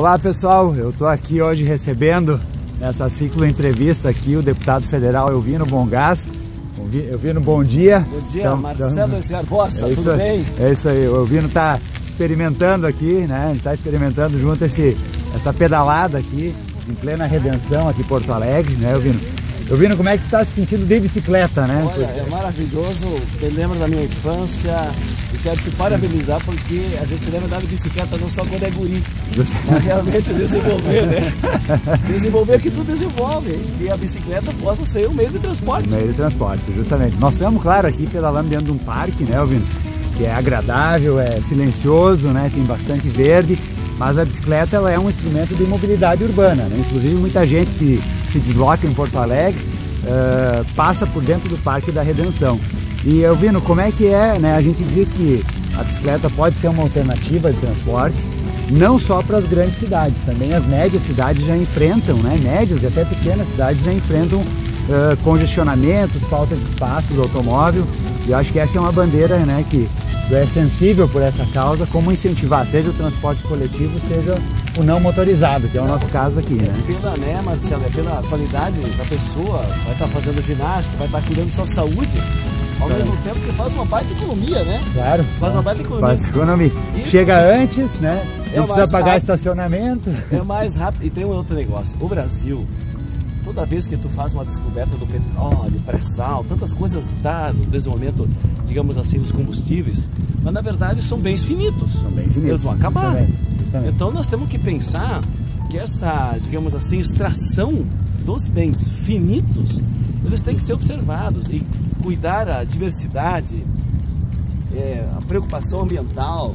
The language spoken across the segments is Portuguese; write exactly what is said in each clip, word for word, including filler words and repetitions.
Olá pessoal, eu estou aqui hoje recebendo nessa cicloentrevista aqui o deputado federal Elvino Bohn Gass. Elvino, bom dia. Bom dia, então, Marcelo então... Sgarbossa, é tudo bem? É isso aí, o Elvino está experimentando aqui, né? Ele está experimentando junto esse, essa pedalada aqui, em plena Redenção aqui em Porto Alegre, né, Elvino? Elvino, como é que está se sentindo de bicicleta, né? Olha, é maravilhoso, eu lembro da minha infância e quero te parabenizar porque a gente lembra de bicicleta não só quando é guri, mas realmente desenvolver, né? Desenvolver que tu desenvolve, que a bicicleta possa ser um meio de transporte. Um meio de transporte, justamente. Nós estamos, claro, aqui pedalando dentro de um parque, né, Elvino? Que é agradável, é silencioso, né? Tem bastante verde, mas a bicicleta ela é um instrumento de mobilidade urbana, né? Inclusive muita gente que se desloca em Porto Alegre, uh, passa por dentro do Parque da Redenção. E Elvino, como é que é, né? A gente diz que a bicicleta pode ser uma alternativa de transporte, não só para as grandes cidades, também as médias cidades já enfrentam, né? Médias e até pequenas cidades já enfrentam uh, congestionamentos, falta de espaço do automóvel. E eu acho que essa é uma bandeira, né, que é sensível por essa causa, como incentivar, seja o transporte coletivo, seja o não motorizado, que é o não, nosso caso aqui, né? É pela, né, Marcelo, é pela qualidade da pessoa, vai estar fazendo ginástica, vai estar cuidando da sua saúde, ao claro. mesmo tempo que faz uma baita economia, né? Claro. Faz uma baita economia. Faz economia. E... chega antes, né? É não precisa pagar rápido. Estacionamento. É mais rápido. E tem um outro negócio. O Brasil, toda vez que tu faz uma descoberta do petróleo, pré-sal, tantas coisas tá, no desenvolvimento, digamos assim, os combustíveis, mas na verdade são bens finitos, são bens finitos, eles vão acabar. Justamente, justamente. Então nós temos que pensar que essa, digamos assim, extração dos bens finitos, eles têm que ser observados e cuidar a diversidade, é, a preocupação ambiental,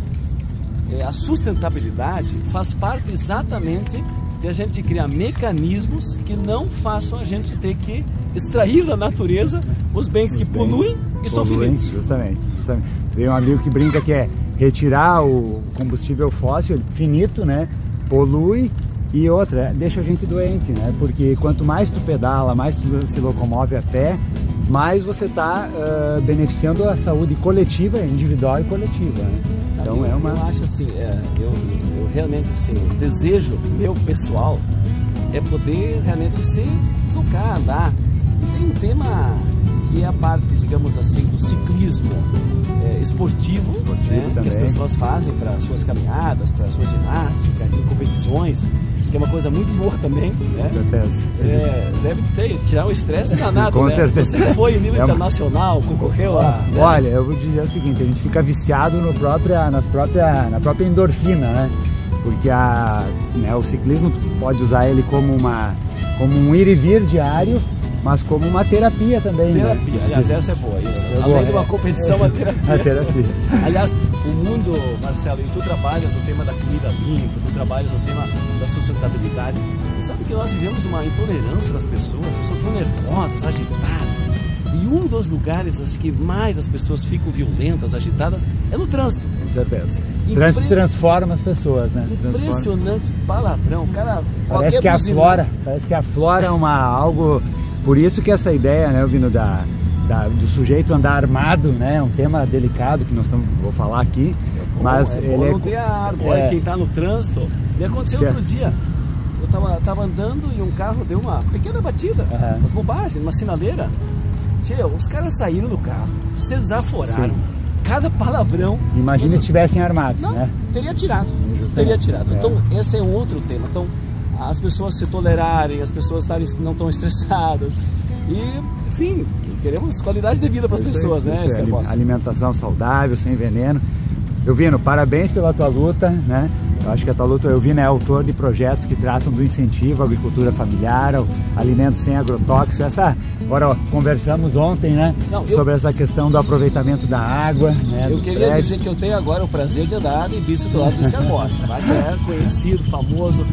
é, a sustentabilidade faz parte exatamente de a gente criar mecanismos que não façam a gente ter que extrair da natureza os bens os que bens poluem e são finitos. Justamente, justamente. Tem um amigo que brinca que é retirar o combustível fóssil finito, né? Polui e outra, deixa a gente doente, né? Porque quanto mais tu pedala, mais tu se locomove a pé, mais você está uh, beneficiando a saúde coletiva, individual e coletiva, né? Então eu, é uma... eu acho assim, é, eu, eu realmente assim, o desejo meu pessoal é poder realmente se deslocar, andar. E tem um tema que é a parte, digamos assim, do ciclismo é, esportivo, esportivo né? que as pessoas fazem para suas caminhadas, para suas ginásticas, em competições, que é uma coisa muito boa também, né? Com certeza. É, deve ter, tirar o estresse danado, com né? certeza. Você foi em nível é uma... internacional, concorreu a... Né? Olha, eu vou dizer o seguinte, a gente fica viciado no própria, nas própria, na própria endorfina, né? Porque a, né, o ciclismo pode usar ele como, uma, como um ir e vir diário, mas como uma terapia também, terapia, né? Aliás, essa é boa, isso. É Além boa, de uma competição, é. uma terapia. A terapia. Aliás, o mundo, Marcelo, e tu trabalhas o tema da comida limpa, tu trabalhas o tema da sustentabilidade. E sabe que nós vivemos uma intolerância das pessoas, as pessoas tão nervosas, agitadas. E um dos lugares acho que mais as pessoas ficam violentas, agitadas, é no trânsito. Com certeza. Trânsito Impre... transforma as pessoas, né? Impressionante palavrão, cara. Parece que aflora, parece que aflora uma, algo... Por isso que essa ideia, né, Elvino, da, da, do sujeito andar armado, né, é um tema delicado que nós estamos, vou falar aqui, é bom, mas é ele não é... ter a árvore, é... quem está no trânsito, e aconteceu certo. outro dia, eu tava, tava andando e um carro deu uma pequena batida, uhum. umas bobagens, uma sinaleira, Tchê, os caras saíram do carro, se desaforaram, Sim. cada palavrão... Imagina se estivessem armados, não, né? teria atirado, Justamente. teria atirado, é. Então esse é um outro tema, então... as pessoas se tolerarem, as pessoas não estão estressadas e, enfim, queremos qualidade de vida para as pessoas, isso, né? Isso, alimentação saudável, sem veneno. Elvino, parabéns pela tua luta, né? Eu acho que a tua luta, Elvino, é autor de projetos que tratam do incentivo à agricultura familiar, ao alimento sem agrotóxico. Essa, agora, ó, conversamos ontem, né? Não, eu... sobre essa questão do aproveitamento da água, né? Eu queria prédios. dizer que eu tenho agora o prazer de andar em bici do lado do Sgarbossa, que é conhecido, famoso.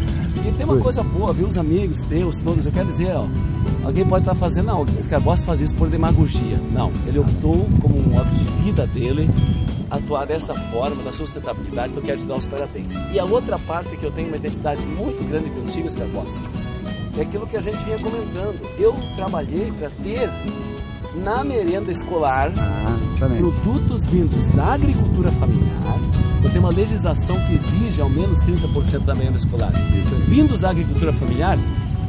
E tem uma coisa boa, viu, os amigos teus, todos, eu quero dizer, ó, alguém pode estar fazendo, não, o Sgarbossa faz isso por demagogia. Não, ele optou como um modo de vida dele, atuar dessa forma, da sustentabilidade, então eu quero te dar os parabéns. E a outra parte que eu tenho uma identidade muito grande contigo, Sgarbossa, é aquilo que a gente vinha comentando. Eu trabalhei para ter na merenda escolar, ah, produtos vindos da agricultura familiar. Eu tenho uma legislação que exige ao menos trinta por cento da merenda escolar vindos da agricultura familiar.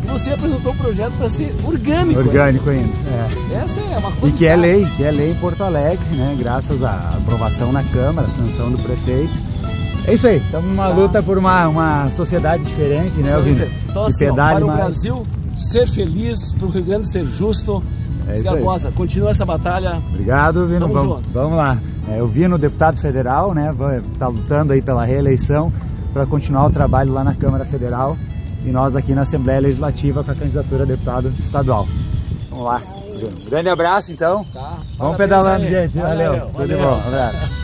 E você apresentou um projeto para ser orgânico. Orgânico ainda. ainda. É. Essa é uma coisa. E que é lei, que é lei em Porto Alegre, né? Graças à aprovação na Câmara, à sanção do prefeito. É isso aí. Estamos numa tá. luta por uma, uma sociedade diferente, né, Elvino? Então, assim, ó, para o mais... Brasil ser feliz, para o Rio Grande ser justo. É Sgarbossa, continua essa batalha. Obrigado, Elvino. Vamos, vamos lá. É, Elvino, deputado federal, né? Está lutando aí pela reeleição para continuar o trabalho lá na Câmara Federal. E nós aqui na Assembleia Legislativa com a candidatura a deputado estadual. Vamos lá. Um grande abraço, então. Tá. Vamos pedalando, gente. Valeu. Valeu. Tudo de bom. Um abraço.